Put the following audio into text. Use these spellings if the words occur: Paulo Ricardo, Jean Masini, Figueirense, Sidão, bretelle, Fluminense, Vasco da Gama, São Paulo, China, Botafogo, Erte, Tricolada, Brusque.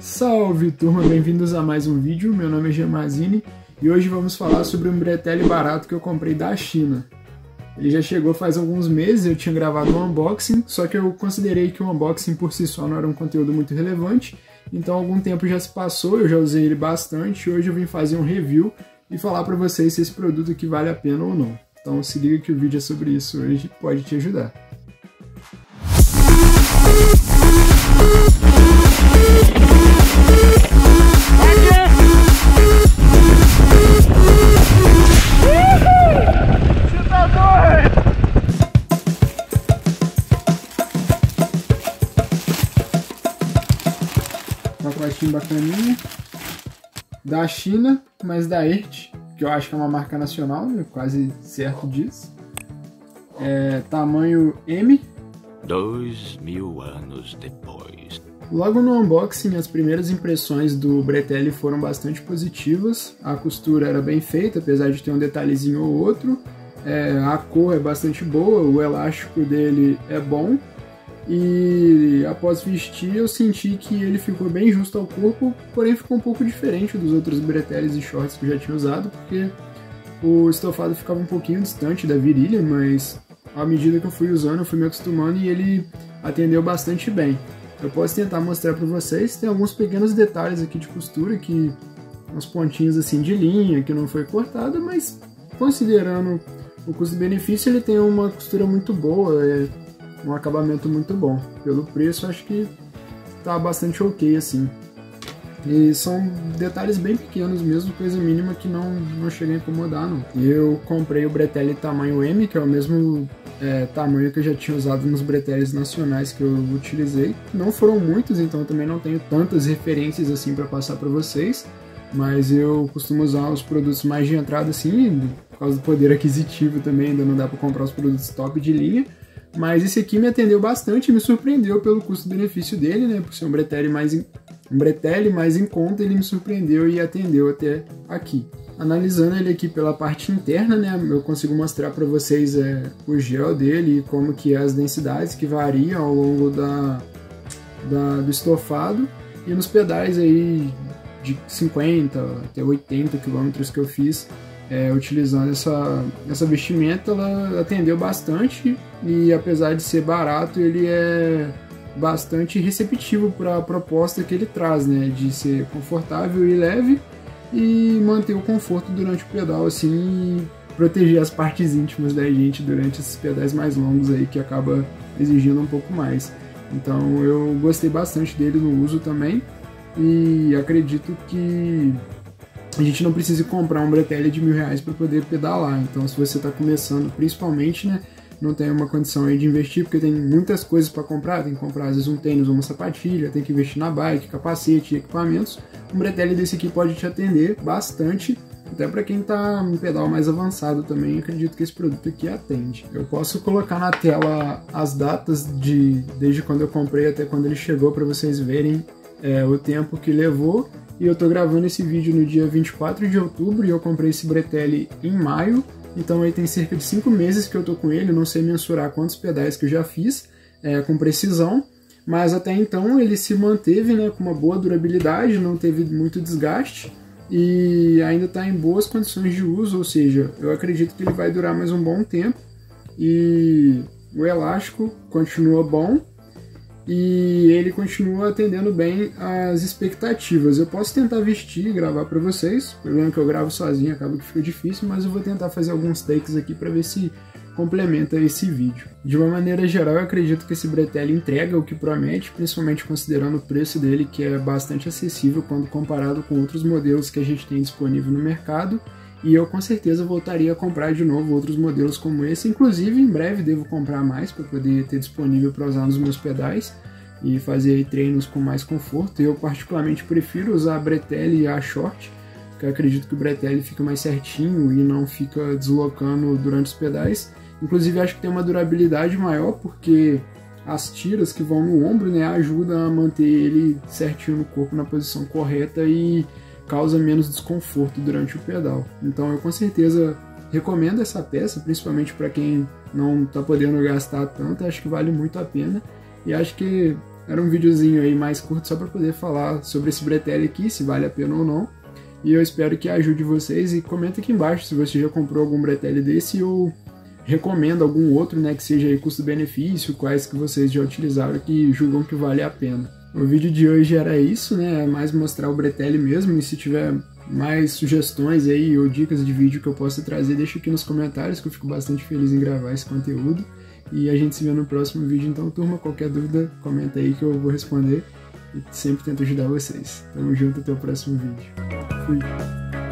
Salve turma, bem-vindos a mais um vídeo. Meu nome é Jean Masini e hoje vamos falar sobre um bretelle barato que eu comprei da China. Ele já chegou faz alguns meses, eu tinha gravado um unboxing, só que eu considerei que o unboxing por si só não era um conteúdo muito relevante, então algum tempo já se passou, eu já usei ele bastante, hoje eu vim fazer um review e falar para vocês se esse produto aqui vale a pena ou não. Então se liga que o vídeo é sobre isso hoje e pode te ajudar. Pacotinho bacaninha, da China, mas da Erte, que eu acho que é uma marca nacional, né? Quase certo disso. É, tamanho M. 2000 anos depois. Logo no unboxing, as primeiras impressões do bretelle foram bastante positivas. A costura era bem feita, apesar de ter um detalhezinho ou outro. A cor é bastante boa, o elástico dele é bom. E após vestir, eu senti que ele ficou bem justo ao corpo, porém ficou um pouco diferente dos outros bretelles e shorts que eu já tinha usado, porque o estofado ficava um pouquinho distante da virilha, mas à medida que eu fui usando, eu fui me acostumando e ele atendeu bastante bem. Eu posso tentar mostrar para vocês, tem alguns pequenos detalhes aqui de costura, que uns pontinhos assim de linha, que não foi cortada, mas considerando o custo-benefício, ele tem uma costura muito boa, um acabamento muito bom. Pelo preço, acho que tá bastante ok, assim. E são detalhes bem pequenos mesmo, coisa mínima que não chega a incomodar, não. Eu comprei o bretelle tamanho M, que é o mesmo tamanho que eu já tinha usado nos bretelles nacionais que eu utilizei. Não foram muitos, então eu também não tenho tantas referências assim para passar para vocês, mas eu costumo usar os produtos mais de entrada, assim, por causa do poder aquisitivo também, ainda não dá para comprar os produtos top de linha. Mas esse aqui me atendeu bastante e me surpreendeu pelo custo-benefício dele, né? Por ser um bretelle mais em conta, ele me surpreendeu e atendeu até aqui. Analisando ele aqui pela parte interna, né? Eu consigo mostrar para vocês o gel dele e como que é as densidades que variam ao longo do estofado. E nos pedais aí de 50 até 80 km que eu fiz, utilizando essa vestimenta, ela atendeu bastante e apesar de ser barato, ele é bastante receptivo para a proposta que ele traz, né, de ser confortável e leve e manter o conforto durante o pedal, assim, e proteger as partes íntimas da gente durante esses pedais mais longos aí, que acaba exigindo um pouco mais. Então eu gostei bastante dele no uso também e acredito que a gente não precisa comprar um bretelle de R$1.000 para poder pedalar. Então se você está começando, principalmente, né, não tem uma condição aí de investir, porque tem muitas coisas para comprar, tem que comprar às vezes um tênis ou uma sapatilha, tem que investir na bike, capacete, equipamentos. Um bretelle desse aqui pode te atender bastante, até para quem está em pedal mais avançado também, acredito que esse produto aqui atende. Eu posso colocar na tela as datas desde quando eu comprei até quando ele chegou, para vocês verem o tempo que levou. E eu tô gravando esse vídeo no dia 24 de outubro e eu comprei esse bretelle em maio, então aí tem cerca de 5 meses que eu tô com ele, não sei mensurar quantos pedais que eu já fiz com precisão, mas até então ele se manteve, né, com uma boa durabilidade, não teve muito desgaste e ainda está em boas condições de uso, ou seja, eu acredito que ele vai durar mais um bom tempo e o elástico continua bom. E ele continua atendendo bem as expectativas. Eu posso tentar vestir e gravar para vocês. O problema é que eu gravo sozinho, acaba que fica difícil, mas eu vou tentar fazer alguns takes aqui para ver se complementa esse vídeo. De uma maneira geral, eu acredito que esse bretelle entrega o que promete, principalmente considerando o preço dele, que é bastante acessível quando comparado com outros modelos que a gente tem disponível no mercado. E eu com certeza voltaria a comprar de novo outros modelos como esse, inclusive em breve devo comprar mais para poder ter disponível para usar nos meus pedais e fazer treinos com mais conforto. Eu particularmente prefiro usar a bretelle e a short, porque eu acredito que o bretelle fica mais certinho e não fica deslocando durante os pedais. Inclusive acho que tem uma durabilidade maior, porque as tiras que vão no ombro, né, ajudam a manter ele certinho no corpo, na posição correta e causa menos desconforto durante o pedal. Então eu com certeza recomendo essa peça, principalmente para quem não está podendo gastar tanto, acho que vale muito a pena e acho que Era um videozinho aí mais curto só para poder falar sobre esse bretelle aqui, se vale a pena ou não. E eu espero que ajude vocês, e comenta aqui embaixo se você já comprou algum bretelle desse ou recomenda algum outro, né, que seja aí custo-benefício, quais que vocês já utilizaram que julgam que vale a pena. O vídeo de hoje era isso, né, mais mostrar o bretelle mesmo, e se tiver mais sugestões aí ou dicas de vídeo que eu possa trazer, deixa aqui nos comentários, que eu fico bastante feliz em gravar esse conteúdo. E a gente se vê no próximo vídeo, então turma, qualquer dúvida, comenta aí que eu vou responder. E sempre tento ajudar vocês. Tamo junto, até o próximo vídeo. Fui!